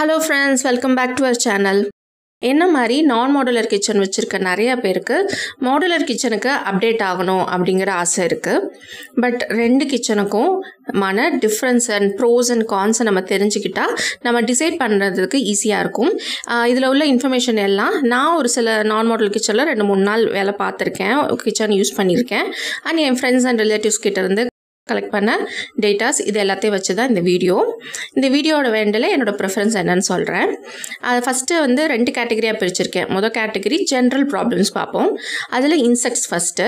Hello friends, welcome back to our channel. என்ன மாதிரி நான் மாடுலர் கிச்சன் வச்சிருக்க நிறைய பேருக்கு மாடுலர் கிச்சனுக்கு அப்டேட் ஆகணும் அப்படிங்கற ஆசை இருக்கு. பட் ரெண்டு கிச்சனுக்கும் மான difference and pros and cons நம்ம தெரிஞ்சிக்கிட்டா நம்ம டிசைட் பண்றதுக்கு ஈஸியா இருக்கும். இதல உள்ள இன்ஃபர்மேஷன் எல்லாம் நான் ஒரு சில நான் மாடுலர் கிச்சன்ல 2-3 நாள் வேலை பார்த்திருக்கேன், கிச்சன் யூஸ் பண்ணியிருக்கேன். அண்ட் என் ஃப்ரெண்ட்ஸ் அண்ட் ரிலேட்டிவ்ஸ் கிட்ட இருந்து collect பண்ண டேட்டாஸ் இது எல்லாத்தையும் வச்சு தான் இந்த வீடியோவோட வேண்டல என்னோட preference என்னன்னு சொல்றேன். ஃபர்ஸ்ட் வந்து ரெண்டு கேட்டகரியா பிரிச்சிருக்கேன். முதல் கேட்டகரி ஜெனரல் ப்ராப்ளம்ஸ் பாப்போம். அதுல இன்செக்ட்ஸ் ஃபர்ஸ்ட்.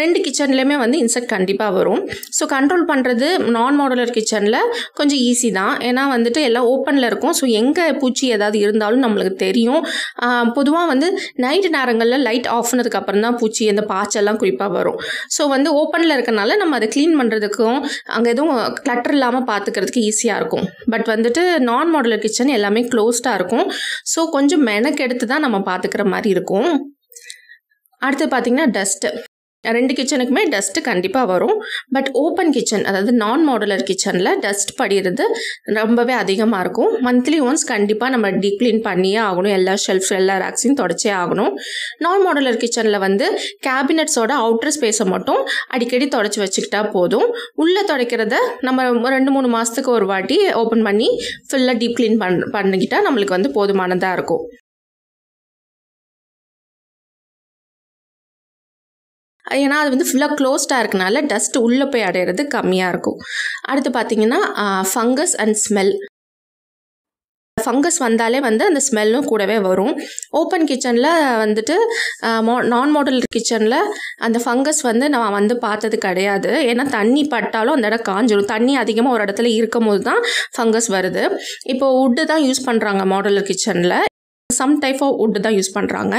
ரெண்டு கிச்சன்லயுமே வந்து இன்செக்ட் கண்டிப்பா வரும். சோ கண்ட்ரோல் பண்றது நான் மாடுலர் கிச்சன்ல கொஞ்சம் ஈஸி தான். ஏனா வந்துட்டு எல்லாம் ஓபன்ல இருக்கும். சோ எங்க பூச்சி ஏதாவது இருந்தாலும் நமக்கு தெரியும். பொதுவா வந்து நைட் நேரங்கள்ல லைட் ஆஃப் பண்ணதுக்கு அப்புறம் தான் பூச்சி அந்த பாச்ச எல்லாம் குறிப்பா வரும். சோ வந்து ஓபன்ல இருக்கனால நம்ம அதை க்ளீன் பண்றதுக்கு அங்க எதுவும் கிளட்டர் இல்லாம பாத்துக்கிறதுக்கு ஈஸியா இருக்கும். பட் வந்துட்டு நான் மாடுலர் கிச்சன் எல்லாமே க்ளோஸ்டா இருக்கும். சோ கொஞ்சம் மெனக்கெடுத்து தான் நம்ம பாத்துக்கிற மாதிரி இருக்கும். அடுத்து பாத்தீங்கன்னா டஸ்ட். ரெண்டு கிச்சனுக்குமே டஸ்ட் கண்டிப்பா வரும். பட் ஓபன் கிச்சன் அதாவது நான் மாடுலர் கிச்சன்ல டஸ்ட் படிறது ரொம்பவே அதிகமா இருக்கும். மந்த்லி ஒன்ஸ் கண்டிப்பா நம்ம டீப் க்ளீன் பண்ணியே ஆகணும். எல்லா ஷெல்ஃப் எல்லா ராக்ஸையும் தொடச்சே ஆகணும். நான் மாடுலர் கிச்சன்ல வந்து கேபினட்ஸோட அவுட்டர் ஸ்பேஸை மட்டும் அடிக்கடி தொடச்சு வச்சுக்கிட்டா போதும். உள்ள தொடக்கிறத நம்ம 2-3 மாசத்துக்கு ஒரு வாட்டி ஓபன் பண்ணி ஃபுல்லா டீப் க்ளீன் பண்ணிக்கிட்டா நம்மளுக்கு வந்து போதுமானதா இருக்கும். ஏன்னா அது வந்து ஃபுல்லாக க்ளோஸ்டாக இருக்கனால டஸ்ட் உள்ளே போய் அடையிறது கம்மியாக இருக்கும். அடுத்து பார்த்தீங்கன்னா ஃபங்கஸ் அண்ட் ஸ்மெல். ஃபங்கஸ் வந்தாலே வந்து அந்த ஸ்மெல்லும் கூடவே வரும். ஓப்பன் கிச்சனில் வந்துட்டு நான் மாடுலர் கிச்சனில் அந்த ஃபங்கஸ் வந்து நான் வந்து பார்த்தது கிடையாது. ஏன்னா தண்ணி பட்டாலும் அந்த இடம் காஞ்சிடும். தண்ணி அதிகமாக ஒரு இடத்துல இருக்கும் போது தான் ஃபங்கஸ் வருது. இப்போ உட்டு தான் யூஸ் பண்ணுறாங்க மாடுலர் கிச்சனில். சம் டைப் ஆஃப் உட் தான் யூஸ் பண்ணுறாங்க.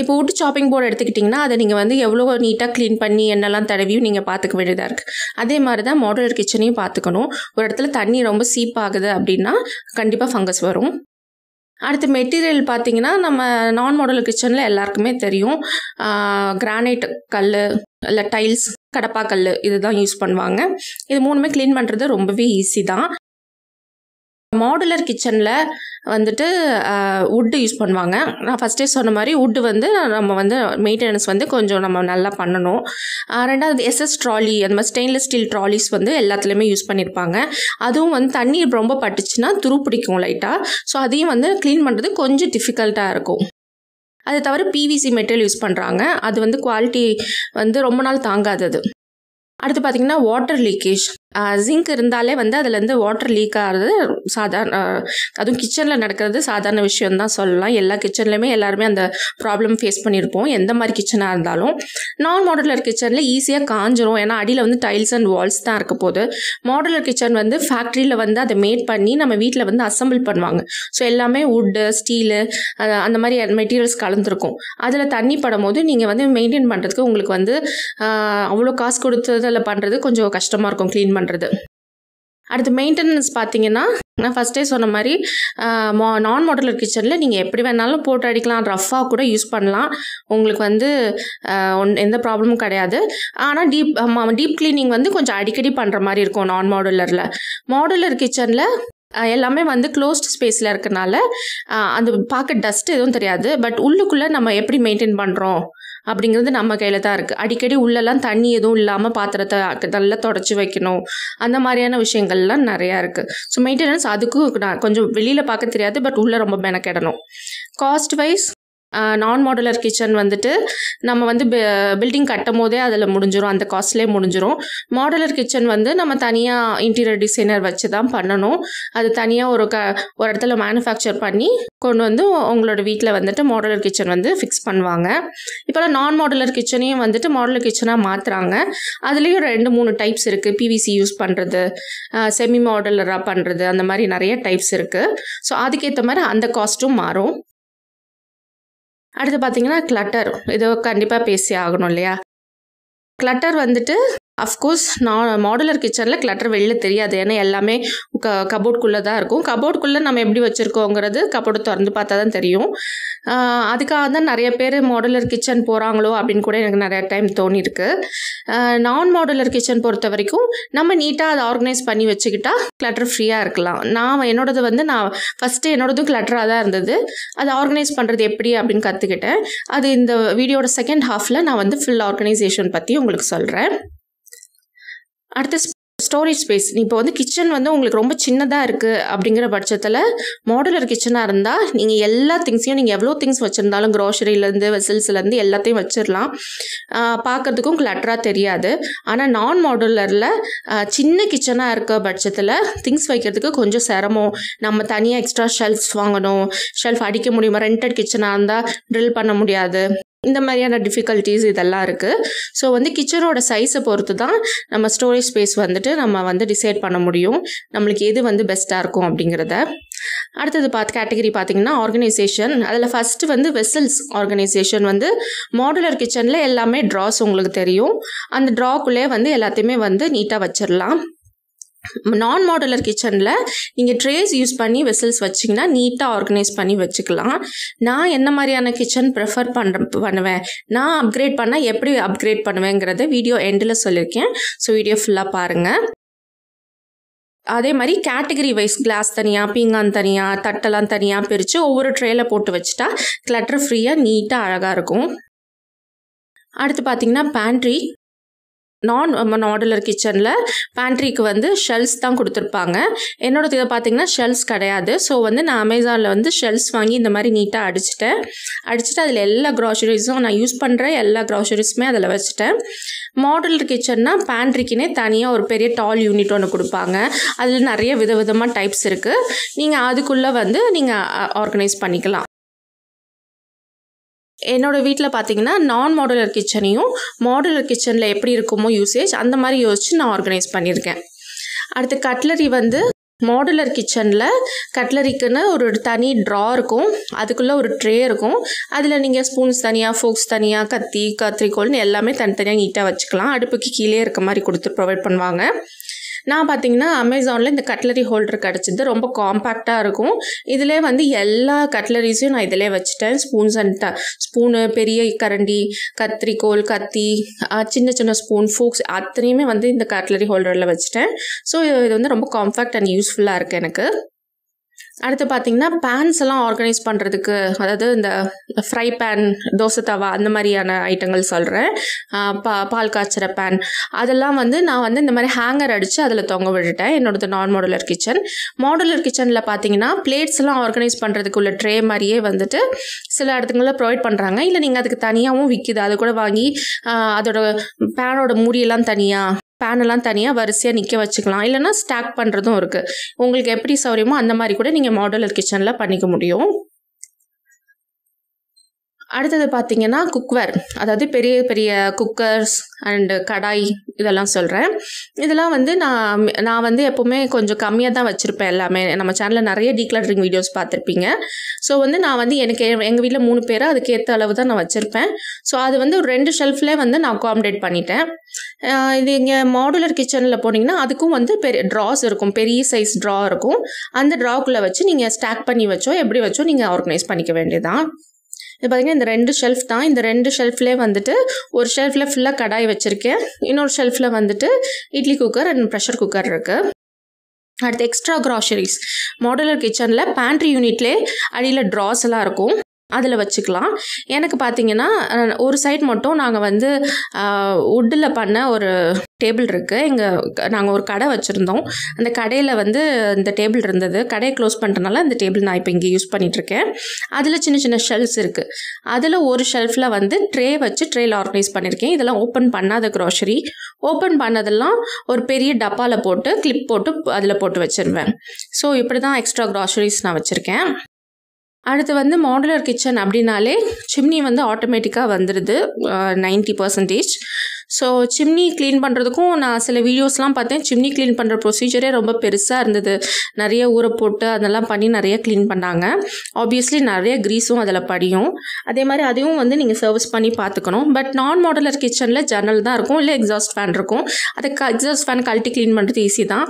இப்போ உட் சாப்பிங் போர்டு எடுத்துக்கிட்டிங்கன்னா அதை நீங்கள் வந்து எவ்வளோ நீட்டாக க்ளீன் பண்ணி என்னெல்லாம் தடவியும் நீங்கள் பார்த்துக்க வேண்டியதாக இருக்குது. அதே மாதிரி தான் மாடுலர் கிச்சனையும் பார்த்துக்கணும். ஒரு இடத்துல தண்ணி ரொம்ப சீப்பாகுது அப்படின்னா கண்டிப்பாக ஃபங்கஸ் வரும். அடுத்து மெட்டீரியல் பார்த்தீங்கன்னா நம்ம நான் மாடுலர் கிச்சனில் எல்லாருக்குமே தெரியும். கிரானைட் கல் இல்லை டைல்ஸ் கடப்பாக்கல் இது தான் யூஸ் பண்ணுவாங்க. இது 3மே க்ளீன் பண்ணுறது ரொம்பவே ஈஸி தான். மாடுலர் கிச்சனில் வந்துட்டு உட்டு யூஸ் பண்ணுவாங்க. நான் ஃபஸ்ட்டே சொன்ன மாதிரி உட்டு வந்து நம்ம வந்து மெயின்டெனன்ஸ் வந்து கொஞ்சம் நம்ம நல்லா பண்ணணும். ரெண்டாவது எஸ்எஸ் ட்ராலி அந்த மாதிரி ஸ்டெயின்லெஸ் ஸ்டீல் ட்ராலிஸ் வந்து எல்லாத்துலேயுமே யூஸ் பண்ணியிருப்பாங்க. அதுவும் வந்து தண்ணீர் ரொம்ப பட்டுச்சுன்னா துரு பிடிக்கும் லைட்டாக. ஸோ அதையும் வந்து க்ளீன் பண்ணுறது கொஞ்சம் டிஃபிகல்ட்டாக இருக்கும். அது தவிர பிவிசி மெட்டீரியல் யூஸ் பண்ணுறாங்க. அது வந்து குவாலிட்டி வந்து ரொம்ப நாள் தாங்காதது. அடுத்து பார்த்தீங்கன்னா வாட்டர் லீக்கேஜ். ஜிங்க் இருந்தாலே வந்து அதுலேருந்து வாட்டர் லீக் ஆகிறது சாதாரண. அதுவும் கிச்சனில் நடக்கிறது சாதாரண விஷயம் தான் சொல்லலாம். எல்லா கிச்சன்லையுமே எல்லாருமே அந்த ப்ராப்ளம் ஃபேஸ் பண்ணியிருப்போம். எந்த மாதிரி கிச்சனாக இருந்தாலும் நான் மாடுலர் கிச்சனில் ஈஸியாக காஞ்சிரும். ஏன்னா அடியில் வந்து டைல்ஸ் அண்ட் வால்ஸ் தான் இருக்க போது. மாடுலர் கிச்சன் வந்து ஃபேக்ட்ரியில் வந்து அதை மேட் பண்ணி நம்ம வீட்டில் வந்து அசம்பிள் பண்ணுவாங்க. ஸோ எல்லாமே உட்டு ஸ்டீலு அந்த மாதிரி மெட்டீரியல்ஸ் கலந்துருக்கும். அதில் தண்ணி படும் போது நீங்கள் வந்து மெயின்டைன் பண்ணுறதுக்கு உங்களுக்கு வந்து அவ்வளோ காசு கொடுத்ததில் பண்ணுறது கொஞ்சம் கஷ்டமாக இருக்கும் க்ளீன் பண்ண. அடுத்து மெயின்டெனன்ஸ் பார்த்தீங்கன்னா நான் ஃபஸ்ட்டே சொன்ன மாதிரி நான் மாடுலர் கிச்சனில் நீங்கள் எப்படி வேணாலும் போட்டு அடிக்கலாம். ரஃபாக கூட யூஸ் பண்ணலாம். உங்களுக்கு வந்து எந்த ப்ராப்ளமும் கிடையாது. ஆனால் டீப் கிளீனிங் வந்து கொஞ்சம் அடிக்கடி பண்ணுற மாதிரி இருக்கும் நான் மாடுலரில். மாடுலர் கிச்சனில் எல்லாமே வந்து க்ளோஸ்ட் ஸ்பேஸில் இருக்கனால அந்த பார்க்க டஸ்ட் எதுவும் தெரியாது. பட் உள்ளுக்குள்ளே நம்ம எப்படி மெயின்டைன் பண்ணுறோம் அப்படிங்கிறது நம்ம கையில் தான் இருக்குது. அடிக்கடி உள்ளெல்லாம் தண்ணி எதுவும் இல்லாமல் பாத்திரத்தை நல்லா தொடச்சி வைக்கணும். அந்த மாதிரியான விஷயங்கள்லாம் நிறையா இருக்குது. ஸோ மெயின்டெனன்ஸ் அதுக்கும் கொஞ்சம் வெளியில் பார்க்க தெரியாது. பட் உள்ளே ரொம்ப மெனக்கிடணும். காஸ்ட் வைஸ் நான் மாடுலர் கிச்சன் வந்துட்டு நம்ம வந்து பில்டிங் கட்டும் போதே அதில் முடிஞ்சிடும். அந்த காஸ்ட்லேயே முடிஞ்சிடும். மாடுலர் கிச்சன் வந்து நம்ம தனியாக இன்டீரியர் டிசைனர் வச்சு தான் பண்ணணும். அது தனியாக ஒரு இடத்துல மேனுஃபேக்சர் பண்ணி கொண்டு வந்து உங்களோட வீட்டில் வந்துட்டு மாடுலர் கிச்சன் வந்து ஃபிக்ஸ் பண்ணுவாங்க. இப்போலாம் நான் மாடுலர் கிச்சனையும் வந்துட்டு மாடுலர் கிச்சனாக மாற்றுறாங்க. அதுலேயும் 2-3 டைப்ஸ் இருக்குது. பிவிசி யூஸ் பண்ணுறது, செமி மாடுலராக பண்ணுறது, அந்த மாதிரி நிறைய டைப்ஸ் இருக்குது. ஸோ அதுக்கேற்ற மாதிரி அந்த காஸ்ட்டும் மாறும். அடுத்து பார்த்தீங்கன்னா கிளட்டர். இது கண்டிப்பாக பேசி ஆகணும் இல்லையா? கிளட்டர் வந்துட்டு அஃப்கோர்ஸ் நான் மாடுலர் கிச்சனில் கிளட்டர் வெளியில் தெரியாது. ஏன்னா எல்லாமே கபோர்டுக்குள்ளே தான் இருக்கும். கபோர்டுக்குள்ளே நம்ம எப்படி வச்சுருக்கோங்கிறது கபோர்டு திறந்து பார்த்தா தான் தெரியும். அதுக்காக தான் நிறைய பேர் மாடுலர் கிச்சன் போகிறாங்களோ அப்படின்னு கூட எனக்கு நிறைய டைம் தோணியிருக்கு. நான் மாடுலர் கிச்சன் பொறுத்த வரைக்கும் நம்ம நீட்டாக அதை ஆர்கனைஸ் பண்ணி வச்சுக்கிட்டா கிளட்டர் ஃப்ரீயாக இருக்கலாம். நான் என்னோடது வந்து நான் ஃபஸ்ட்டு என்னோடதும் கிளட்டராக தான் இருந்தது. அதை ஆர்கனைஸ் பண்ணுறது எப்படி அப்படின்னு கற்றுக்கிட்டேன். அது இந்த வீடியோட செகண்ட் ஹாஃபில் நான் வந்து ஃபுல் ஆர்கனைசேஷன் பற்றி உங்களுக்கு சொல்கிறேன். அடுத்து ஸ்டோரேஜ் ஸ்பேஸ். இப்போ வந்து கிச்சன் வந்து உங்களுக்கு ரொம்ப சின்னதாக இருக்குது அப்படிங்கிற பட்சத்தில் மாடுலர் கிச்சனாக இருந்தால் நீங்கள் எல்லா திங்ஸையும் நீங்கள் எவ்வளோ திங்ஸ் வச்சுருந்தாலும் க்ரோசரியிலேருந்து வெசல்ஸ்லேருந்து எல்லாத்தையும் வச்சிடலாம். பார்க்குறதுக்கும் கிளட்டராக தெரியாது. ஆனால் நான் மாடுலரில் சின்ன கிச்சனாக இருக்க பட்சத்தில் திங்ஸ் வைக்கிறதுக்கு கொஞ்சம் சிரமம். நம்ம தனியாக எக்ஸ்ட்ரா ஷெல்ஃப்ஸ் வாங்கணும். ஷெல்ஃப் அடிக்க முடியுமா? ரெண்டட் கிச்சனாக இருந்தால் ட்ரில் பண்ண முடியாது. இந்த மாதிரியான டிஃபிகல்ட்டிஸ் இதெல்லாம் இருக்குது. ஸோ வந்து கிச்சனோட சைஸை பொறுத்து தான் நம்ம ஸ்டோரேஜ் ஸ்பேஸ் வந்துட்டு நம்ம வந்து டிசைட் பண்ண முடியும், நம்மளுக்கு எது வந்து பெஸ்ட்டாக இருக்கும் அப்படிங்கிறத. அடுத்தது கேட்டகரி பார்த்திங்கன்னா ஆர்கனைசேஷன். அதில் ஃபஸ்ட்டு வந்து வெசல்ஸ் ஆர்கனைசேஷன். வந்து மாடுலர் கிச்சனில் எல்லாமே ட்ராஸ் உங்களுக்கு தெரியும். அந்த ட்ராக்குள்ளே வந்து எல்லாத்தையுமே வந்து நீட்டாக வச்சிடலாம். நான் மாடுலர் கிச்சனில் நீங்கள் ட்ரேஸ் யூஸ் பண்ணி வெசல்ஸ் வச்சிங்கன்னா நீட்டாக ஆர்கனைஸ் பண்ணி வச்சுக்கலாம். நான் என்ன மாதிரியான கிச்சன் ப்ரிஃபர் பண்ணுவேன், நான் அப்கிரேட் பண்ணால் எப்படி அப்கிரேட் பண்ணுவேங்கிறத வீடியோ எண்டில் சொல்லியிருக்கேன். ஸோ வீடியோ ஃபுல்லாக பாருங்கள். அதே மாதிரி கேட்டகரி வைஸ் கிளாஸ் தனியாக, பீங்கான் தனியாக, தட்டெல்லாம் தனியாக பிரித்து ஒவ்வொரு ட்ரேயில் போட்டு வச்சுட்டா கிளட்டர் ஃப்ரீயாக நீட்டாக அழகாக இருக்கும். அடுத்து பார்த்திங்கன்னா பேண்ட்ரி. நான் மாடுலர் கிச்சனில் பேண்ட்ரிக்கு வந்து ஷெல்ஸ் தான் கொடுத்துருப்பாங்க. என்னோடது இதை பார்த்திங்கன்னா ஷெல்ஸ் கிடையாது. ஸோ வந்து நான் அமேசானில் வந்து ஷெல்ஸ் வாங்கி இந்த மாதிரி நீட்டாக அடிச்சுட்டு அதில் எல்லா க்ராசரிஸும் நான் யூஸ் பண்ணுற எல்லா க்ராசரிஸுமே அதில் வச்சுட்டேன். மாடுலர் கிச்சன்னா பேண்ட்ரிக்குன்னே தனியாக ஒரு பெரிய டால் யூனிட் ஒன்று கொடுப்பாங்க. அதில் நிறைய விதவிதமாக டைப்ஸ் இருக்குது. நீங்கள் அதுக்குள்ளே வந்து நீங்கள் ஆர்கனைஸ் பண்ணிக்கலாம். என்னோடய வீட்டில் பார்த்தீங்கன்னா நான் மாடுலர் கிச்சனையும் மாடுலர் கிச்சனில் எப்படி இருக்குமோ யூசேஜ் அந்த மாதிரி யோசித்து நான் ஆர்கனைஸ் பண்ணியிருக்கேன். அடுத்து கட்லரி. வந்து மாடுலர் கிச்சனில் கட்லரிக்குன்னு ஒரு தனி ட்ரா இருக்கும். அதுக்குள்ளே ஒரு ட்ரே இருக்கும். அதில் நீங்கள் ஸ்பூன்ஸ் தனியாக, ஃபோக்ஸ் தனியாக, கத்தி, கத்திரிக்கோல்னு எல்லாமே தனித்தனியாக நீட்டாக வச்சுக்கலாம். அடுப்புக்கு கீழே இருக்க மாதிரி கொடுத்து ப்ரொவைட் பண்ணுவாங்க. நான் பார்த்தீங்கன்னா அமேசானில் இந்த கட்லரி ஹோல்டர் கிடச்சிது. ரொம்ப காம்பேக்டாக இருக்கும். இதிலே வந்து எல்லா கட்லரிஸையும் நான் இதிலே வச்சுட்டேன். ஸ்பூனு, பெரிய கரண்டி, கத்திரிக்கோல், கத்தி, சின்ன சின்ன ஸ்பூன், ஃபோக்ஸ் அத்தனையுமே வந்து இந்த கட்லரி ஹோல்டரில் வச்சுட்டேன். ஸோ இது வந்து ரொம்ப காம்பேக்ட் அண்ட் யூஸ்ஃபுல்லாக இருக்குது எனக்கு. அடுத்து பார்த்திங்கன்னா பேன்ஸ் எல்லாம் ஆர்கனைஸ் பண்ணுறதுக்கு, அதாவது இந்த ஃப்ரை பேன், தோசை தவா, அந்த மாதிரியான ஐட்டங்கள் சொல்கிறேன். பால் காய்ச்சிற பேன், அதெல்லாம் வந்து நான் வந்து இந்த மாதிரி ஹேங்கர் அடித்து அதில் தொங்க விட்டுட்டேன். என்னோடது நான் மாடுலர் கிச்சன். மாடுலர் கிச்சனில் பார்த்திங்கன்னா பிளேட்ஸ் எல்லாம் ஆர்கனைஸ் பண்ணுறதுக்கு உள்ள ட்ரே மாதிரியே வந்துட்டு சில இடத்துங்களில் ப்ரொவைட் பண்ணுறாங்க. இல்லை நீங்கள் அதுக்கு தனியாகவும் விற்கிது. அது கூட வாங்கி அதோட பேனோட மூடியெல்லாம் தனியாக, பேனெல்லாம் தனியாக வரிசையாக நிற்க வச்சுக்கலாம். இல்லைனா ஸ்டாக் பண்ணுறதும் இருக்குது. உங்களுக்கு எப்படி சௌரியமோ அந்த மாதிரி கூட நீங்கள் மாடுலர் கிச்சனில் பண்ணிக்க முடியும். அடுத்தது பார்த்திங்கன்னா குக்வேர், அதாவது பெரிய பெரிய குக்கர்ஸ் அண்டு கடாய், இதெல்லாம் சொல்கிறேன். இதெல்லாம் வந்து நான் வந்து எப்போவுமே கொஞ்சம் கம்மியாக தான் வச்சுருப்பேன். எல்லாமே நம்ம சேனலில் நிறைய டீக்ளட்டரிங் வீடியோஸ் பார்த்துருப்பீங்க. ஸோ வந்து நான் வந்து எனக்கு எங்கள் வீட்டில் 3 பேர், அதுக்கேற்ற அளவு தான் நான் வச்சுருப்பேன். ஸோ அது வந்து ஒரு 2 ஷெல்ஃப்லேயே வந்து நான் அக்காமடேட் பண்ணிட்டேன். இது இங்கே மாடுலர் கிச்சனில் போனீங்கன்னா அதுக்கும் வந்து பெரிய ட்ராஸ் இருக்கும். பெரிய சைஸ் ட்ரா இருக்கும். அந்த ட்ராக்குள்ளே வச்சு நீங்கள் ஸ்டாக் பண்ணி வச்சோ எப்படி வச்சோ நீங்கள் ஆர்கனைஸ் பண்ணிக்க வேண்டியதான். இது பார்த்திங்கன்னா இந்த 2 ஷெல்ஃப் தான். இந்த 2 ஷெல்ஃப்லேயே வந்துட்டு ஒரு ஷெல்ஃபில் ஃபுல்லாக கடாய் வச்சுருக்கேன். இன்னொரு ஷெல்ஃபில் வந்துட்டு idli cooker and pressure cooker இருக்குது. அடுத்து எக்ஸ்ட்ரா க்ராசரிஸ். மாடுலர் கிச்சனில் பேண்ட்ரி யூனிட்லேயே அடியில் ட்ராஸ் எல்லாம் இருக்கும். அதில் வச்சுக்கலாம். எனக்கு பார்த்திங்கன்னா ஒரு சைட் மட்டும் நாங்கள் வந்து உட்டில் பண்ண ஒரு டேபிள் இருக்குது. நாங்கள் ஒரு கடை வச்சுருந்தோம். அந்த கடையில் வந்து இந்த டேபிள் இருந்தது. கடையை க்ளோஸ் பண்ணுறதுனால அந்த டேபிள் நான் இப்போ இங்கே யூஸ் பண்ணிகிட்ருக்கேன். அதில் சின்ன சின்ன ஷெல்ஃப்ஸ் இருக்குது. அதில் ஒரு ஷெல்ஃபில் வந்து ட்ரே வச்சு ட்ரேயில் ஆர்கனைஸ் பண்ணியிருக்கேன். இதெல்லாம் ஓப்பன் பண்ணாத க்ராசரி. ஓப்பன் பண்ணதெல்லாம் ஒரு பெரிய டப்பாவில் போட்டு கிளிப் போட்டு அதில் போட்டு வச்சுருவேன். ஸோ இப்படி தான் எக்ஸ்ட்ரா க்ராசரிஸ் நான் வச்சுருக்கேன். அடுத்து வந்து மாடுலர் கிச்சன் அப்படின்னாலே சிம்னி வந்து ஆட்டோமேட்டிக்காக வந்துடுது 90%. So chimney clean பண்றதுக்கும் நான் சில வீடியோஸ்லாம் பார்த்தேன் chimney clean பண்ற procedure ரொம்ப பெருசா இருந்தது நிறைய ஊற போட்டு அதெல்லாம் பண்ணி நிறைய clean பண்ணாங்க obviously நிறைய greaseவும் அதல படியும் அதே மாதிரி அதுவும் வந்து நீங்க சர்வீஸ் பண்ணி பாத்துக்கணும் but non modular kitchenல ஜன்னல் தான் இருக்கும் இல்ல exhaust fan இருக்கும் அது exhaust fan கழட்டி clean பண்றது ஈஸி தான்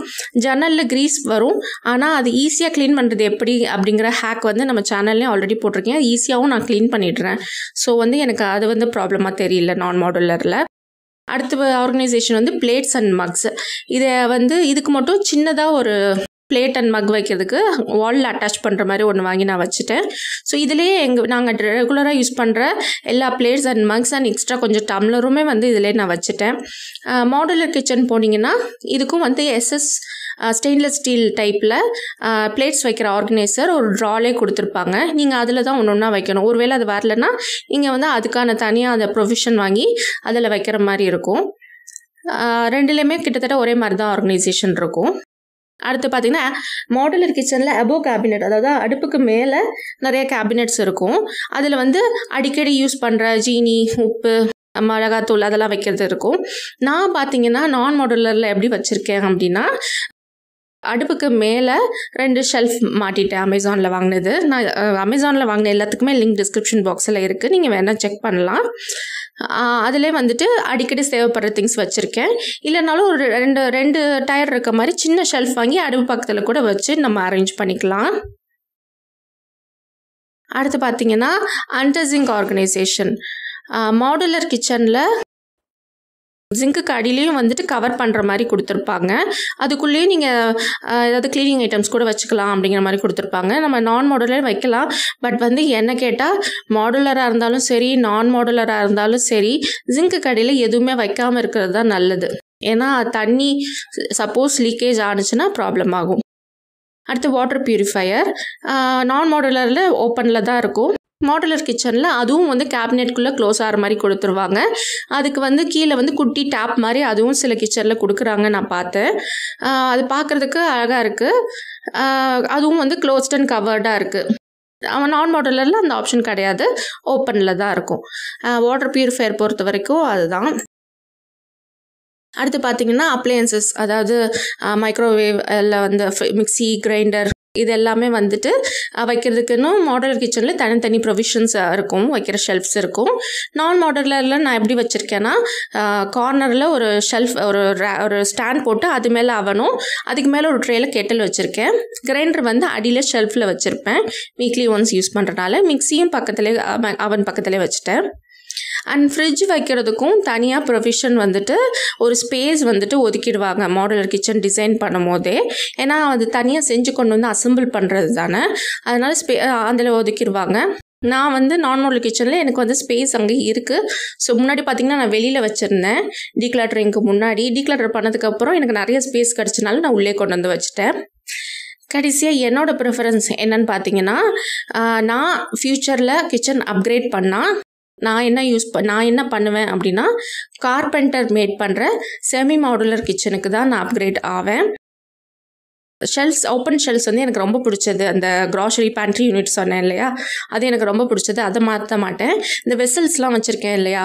ஜன்னல்ல grease வரும் ஆனா அது ஈஸியா clean பண்றது எப்படி அப்படிங்கற ஹேக் வந்து நம்ம சேனல்ல ஆல்ரெடி போட்டுருக்கேன் ஈஸியாவும் நான் clean பண்ணிடுறேன் so வந்து எனக்கு அது வந்து ப்ராப்ளமா தெரியல non modularல அடுத்து ஆர்கனைசேஷன் வந்து plates and mugs இத வந்து இதுக்கு மட்டும் சின்னதா ஒரு plate and mug வைக்கிறதுக்கு wall attach பண்ற மாதிரி ஒன்னு வாங்கி நான் வச்சிட்டேன் சோ இதுலயே நாங்க ரெகுலரா யூஸ் பண்ற எல்லா plates and mugs and extra கொஞ்சம் டம்ளருமே வந்து இதுலயே நான் வச்சிட்டேன் modular kitchen போனீங்கன்னா இதுக்கும் வந்து SS stainless steel type la plates வைக்கிற organizer ஒரு drawலே கொடுத்திருப்பாங்க நீங்க அதுல தான் ஒண்ணொண்ணா வைக்கணும் ஒருவேளை அது வரலனா நீங்க வந்து அதுக்கான தனியா அந்த provision வாங்கி அதல வைக்கிற மாதிரி இருக்கும் ரெண்டுலயுமே கிட்டத்தட்ட ஒரே மாதிரி தான் organization இருக்கும் அடுத்து பாத்தீங்கன்னா modular kitchen la above cabinet அதாவது அடுப்புக்கு மேல நிறைய cabinets இருக்கும் அதுல வந்து அடிக்கடி யூஸ் பண்ற ஜீனி உப்பு மளகாத்தூள் அதெல்லாம் வைக்கிறது இருக்கும் நான் பாத்தீங்கன்னா நான் modularல எப்படி வச்சிருக்கேன் அப்படினா அடுப்புக்கு மேல ரெண்டு ஷெல்ஃப் மாட்டிட்டேன் Amazonல வாங்குனது நான் Amazonல வாங்குன எல்லாத்துக்குமே லிங்க் description boxல இருக்கு நீங்க வேணா செக் பண்ணலாம் அதுல வந்துட்டு அடிக்கடி தேவைப்படுற things வச்சிருக்கேன் இல்லனாலும் ஒரு ரெண்டு டயர் இருக்க மாதிரி சின்ன ஷெல்ஃப் வாங்கி அடுப்பு பக்கத்துல கூட வச்சு நம்ம அரேஞ்ச் பண்ணிக்கலாம் அடுத்து பாத்தீங்கன்னா under sink organization modular kitchenல Zinc காடியிலயும் வந்துட்டு கவர் பண்ற மாதிரி கொடுத்திருப்பாங்க அதுக்குள்ளே நீங்க ஏதாவது cleaning items கூட வச்சுக்கலாம் அப்படிங்கிற மாதிரி கொடுத்திருப்பாங்க நம்ம நான் மாடுலரே வைக்கலாம் பட் வந்து என்ன கேட்டா மாடுலரா இருந்தாலும் சரி நான் மாடுலரா இருந்தாலும் சரி zinc காடியில எதுவுமே வைக்காம இருக்குறது தான் நல்லது ஏனா தண்ணி suppose leakage ஆனச்சுனா problem ஆகும் அடுத்து water purifier நான் மாடுலர்ல ஓபன்ல தான் இருக்கும் modular kitchen la aduvum vand cabinet kulla close aar mari koduthiruvanga adukku vand keela vand kutti tap mari aduvum sila kitchen la kudukranga na paathen adu paakradhukku alaga irukku aduvum vand closed and covered ah irukku non modular la and option kedaiyadhu open la da irukum water purifier portha varaiku adhaan aduthu pathina appliances adhaadu microwave ella vand mixie grinder இது எல்லாமே வந்துட்டு வைக்கிறதுக்குன்னு model கிச்சன்ல தனித்தனி provisions இருக்கும் வைக்கிற shelves இருக்கும் நான் மாடலர்ல நான் எப்படி வச்சிருக்கேனா கார்னர்ல ஒரு ஷெல்ஃப் ஒரு ஸ்டாண்ட் போட்டு அது மேல அவனும் அதுக்கு மேல ஒரு ட்ரேல கெட்டில் வச்சிருக்கேன் கிரைண்டர் வந்து அடியில ஷெல்ஃப்ல வச்சிருப்பேன் வீக்லி ஒன்ஸ் யூஸ் பண்றதால மிக்ஸியும் பக்கத்துலயே அவன் பக்கத்துலயே வச்சிட்டேன் And fridge வைக்கிறதுக்கும் தனியா ப்ரொவிஷன் வந்துட்டு ஒரு ஸ்பேஸ் வந்துட்டு ஒதுக்கிடுவாங்க மாடுலர் கிச்சன் டிசைன் பண்ணும்போதே ஏனா அது தனியா செஞ்சு கொண்டு வந்து அசெம்பிள் பண்றதுதானே அதனால அதுல ஒதுக்கிடுவாங்க நான் வந்து நான் மாடுலர் கிச்சன்ல எனக்கு வந்து ஸ்பேஸ் அங்க இருக்கு சோ முன்னாடி பாத்தீங்கன்னா நான் வெளியில வச்சிருந்தேன் டிக்ளட்டரிங்க்கு முன்னாடி டிக்ளட்டர் பண்ணதுக்கு அப்புறம் எனக்கு நிறைய ஸ்பேஸ் கிடைச்சனால நான் உள்ளே கொண்டு வந்து வச்சிட்டேன் கடைசியா என்னோட preference என்னன்னு பாத்தீங்கன்னா நான் ஃபியூச்சர்ல கிச்சன் அப்கிரேட் பண்ணா நான் என்ன பண்ணுவேன் அப்படினா கார்பெண்டர் மேட் பண்ற செமி மாடுலர் கிச்சனுக்கு தான் நான் அப்கிரேட் ஆவேன் ஷெல்ஃப்ஸ் ஓபன் ஷெல்ஃப்ஸ் வந்து எனக்கு ரொம்ப பிடிச்சது அந்த grocery pantry unit சொன்னேன் இல்லையா அது எனக்கு ரொம்ப பிடிச்சது அத மாத்த மாட்டேன் இந்த வெசல்ஸ்லாம் வச்சிருக்கேன் இல்லையா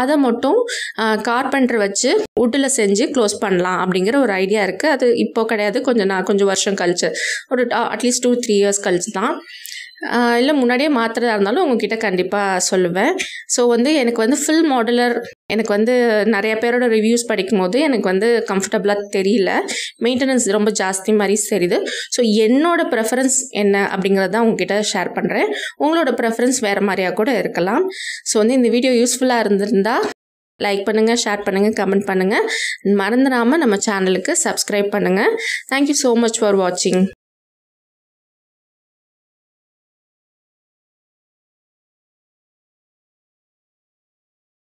அத மட்டும் கார்பெண்டர் வச்சு வுட்ல செஞ்சு க்ளோஸ் பண்ணலாம் அப்படிங்கற ஒரு ஐடியா இருக்கு அது இப்போ கிடையாது கொஞ்சம் வருஷம் கழிச்சு ஒரு at least 2-3 years கழிச்சு தான் இல்ல முன்னாடியே மாத்திரதா இருந்தாலும் உங்ககிட்ட கண்டிப்பா சொல்லுவேன் சோ வந்து எனக்கு வந்து full modular எனக்கு வந்து நிறைய பேரோட ரிவ்யூஸ் படிக்கும்போது எனக்கு வந்து கம்ஃபர்ட்டபிளா தெரியல மெயின்டனன்ஸ் ரொம்ப ஜாஸ்தி மாதிரி தெரியுது சோ என்னோட preference என்ன அப்படிங்கறத உங்ககிட்ட ஷேர் பண்றேன் உங்களோட preference வேற மாதிரியா கூட இருக்கலாம் சோ வந்து இந்த வீடியோ யூஸ்ஃபுல்லா இருந்திருந்தா லைக் பண்ணுங்க ஷேர் பண்ணுங்க கமெண்ட் பண்ணுங்க மறந்துடாம நம்ம சேனலுக்கு subscribe பண்ணுங்க Thank you so much for watching